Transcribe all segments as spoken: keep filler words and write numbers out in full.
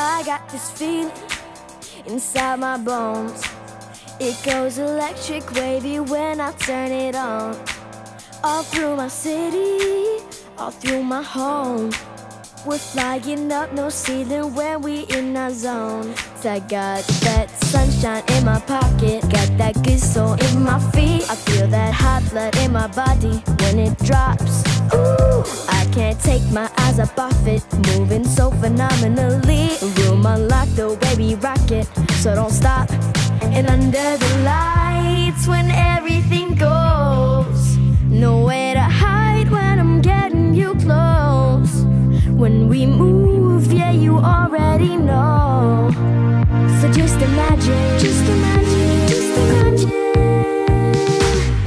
I got this feeling inside my bones. It goes electric wavy when I turn it on. All through my city, all through my home, we're flying up, no ceiling when we in our zone. I got that sunshine in my pocket, got that good soul in my feet. I feel that hot blood in my body when it drops. Ooh, I can't take my eyes up off it, moving so phenomenally. Room unlocked, the way we rock it, so don't stop. And under the lights when everything goes, nowhere to hide when I'm getting you close. When we move, yeah, you already know. So just imagine, just imagine, just imagine.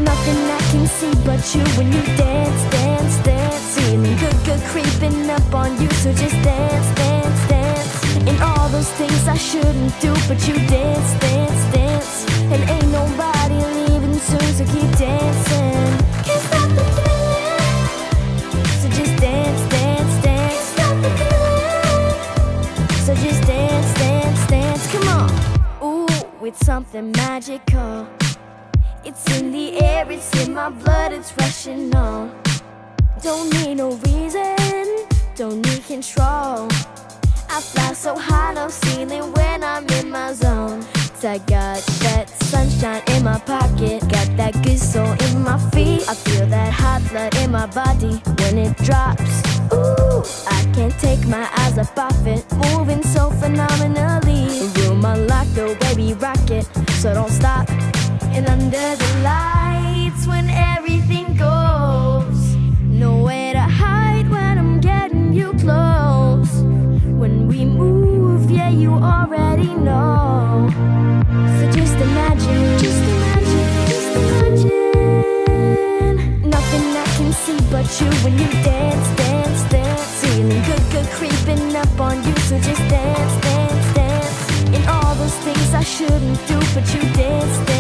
Nothing I can see but you when you dance, dance, dance. Feeling good, good creeping up on you, so just dance, dance, dance. And all those things I shouldn't do, but you dance, dance, dance. And ain't nobody leaving soon, so keep dancing. Can't stop the feeling, so just dance, dance, dance. Can't stop the feeling, so just dance, dance, dance. Come on. Ooh, it's something magical. It's in the air, it's in my blood, it's rushing on. Don't need no reason, don't need control. I fly so high, no ceiling when I'm in my zone. 'Cause I got that sunshine in my pocket, got that good soul in my feet. I feel that hot blood in my body when it drops. Ooh, I can't take my eyes up off it, moving so phenomenally. Room unlocked, the way we rock it, so don't stop. And under the lights when everything goes, nowhere to hide when I'm getting you close. When we move, yeah, you already know. So just imagine, just imagine, just imagine. Nothing I can see but you when you dance, dance, dance. Feeling good, good creeping up on you, so just dance, dance, dance. And all those things I shouldn't do, but you dance, dance.